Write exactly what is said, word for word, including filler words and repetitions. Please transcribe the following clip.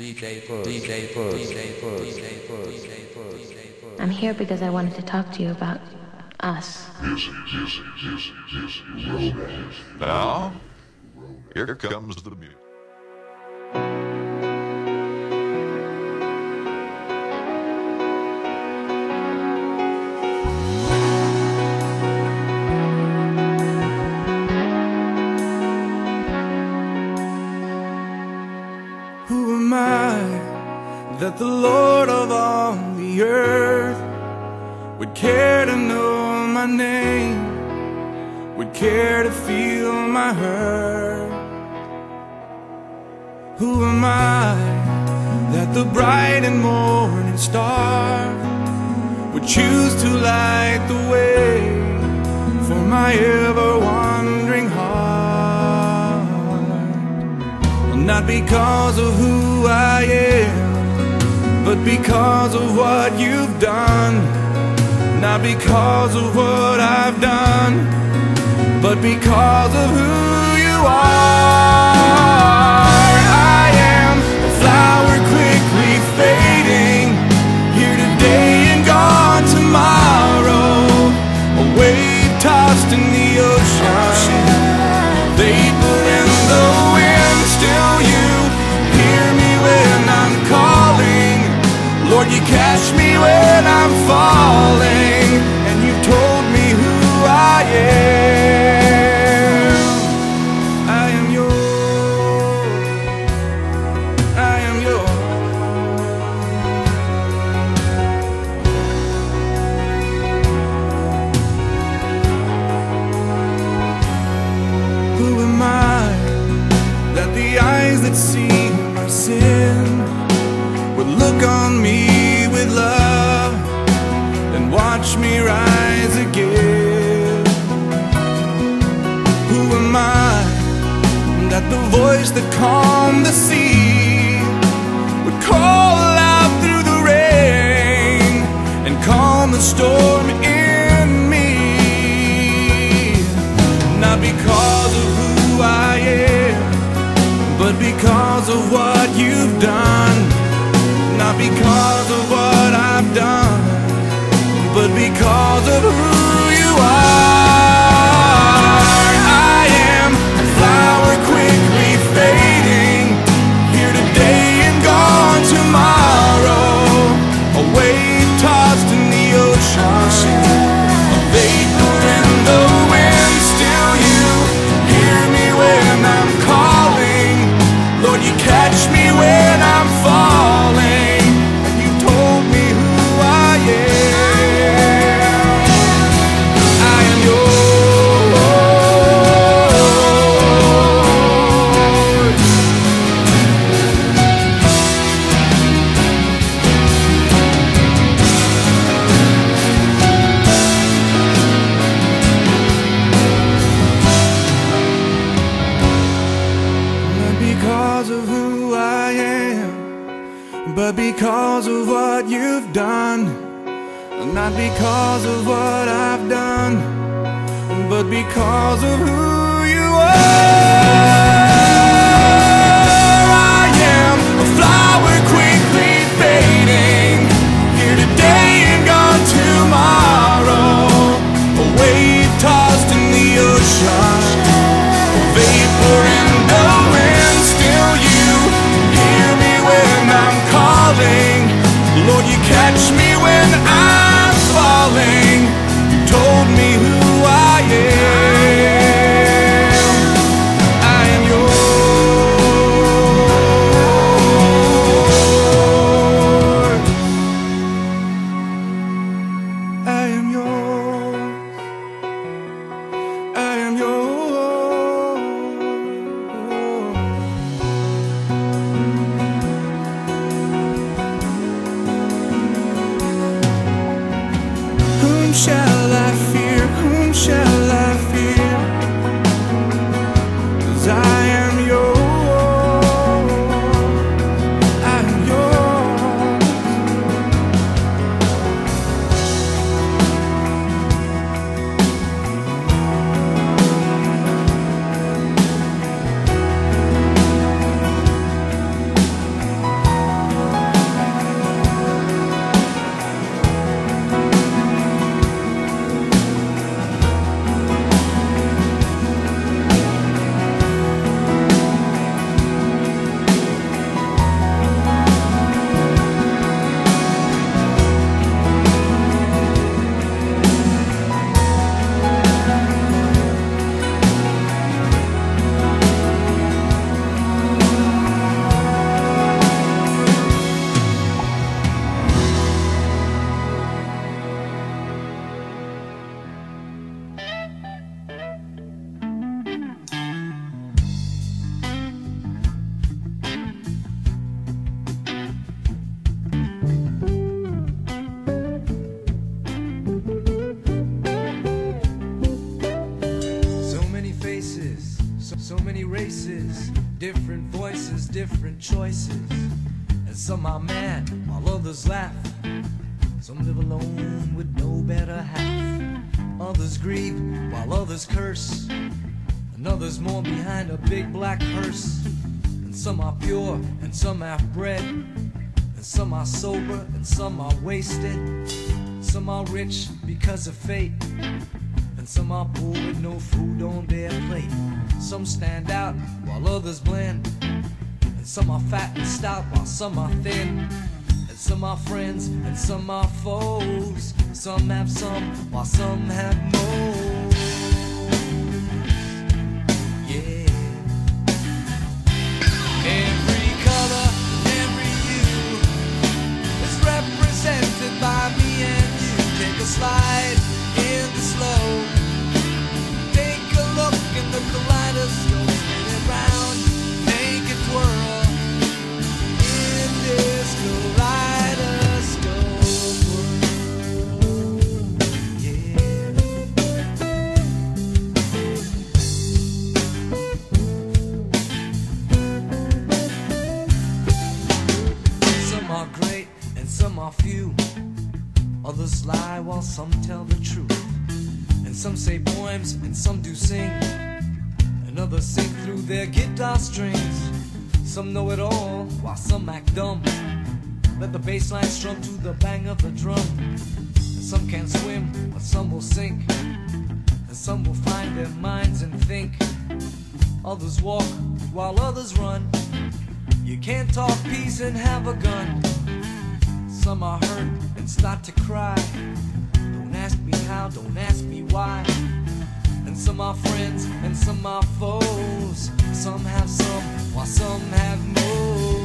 D J Post, D J Post, D J Post, D J Post, D J Post. I'm here because I wanted to talk to you about us. Now, here comes the music. Who am I that the Lord of all the earth would care to know my name, would care to feel my hurt? Who am I that the bright and morning star would choose to light the way for my ever wandering heart? Well, not because of who I am, but because of what you've done. Not because of what I've done, but because of who you are. Flower quickly fading, here today and gone tomorrow, a wave tossed in the ocean, vapor in the wind. Still you hear me when I'm calling, Lord, you catch me when I'm falling, and you told me who I am. See my sin would look on me with love and watch me rise again. Who am I that the voice that calmed the sea would call out through the rain and calm the storm in me? Not because of who I am, but because of what you've done. Not because of what I've done, but because of who you are. I am a flower quickly fading, here today and gone tomorrow, a wave tossed in the ocean, a vapor in the wind. Still you hear me when I'm calling, you catch me when I'm falling, and you told me who I am. I am yours. Not because of who I am, but because of what you've done. Not because of what I've done, but because of who you are. I am a flower quickly fading, here today and gone tomorrow, a wave tossed in the ocean, a vapor in the wind. Still you hear me when I'm calling, Lord, you catch me when I'm falling, you told me who I am. I am yours. I am yours. I am yours. Thank you. different choices, and some are mad while others laugh. Some live alone with no better half. Others grieve while others curse, and others mourn behind a big black hearse. And some are pure and some half-bred, and some are sober and some are wasted. Some are rich because of fate, and some are poor with no food on their plate. Some stand out while others blend, and some are fat and stout while some are thin. And some are friends and some are foes. Some have some while some have more. Yeah. Every color and every hue is represented by me and you. Take a slide in the slow. The kaleidoscope spin it round, make it twirl in this kaleidoscope world. Yeah. Some are great and some are few. Others lie while some tell the truth. And some say poems and some do sing. And others sing through their guitar strings. Some know it all, while some act dumb. Let the bass line strum to the bang of the drum. And some can swim, but some will sink. And some will find their minds and think. Others walk, while others run. You can't talk peace and have a gun. Some are hurt and start to cry. Don't ask me how, don't ask me why. And some are friends and some are foes. Some have some while some have more.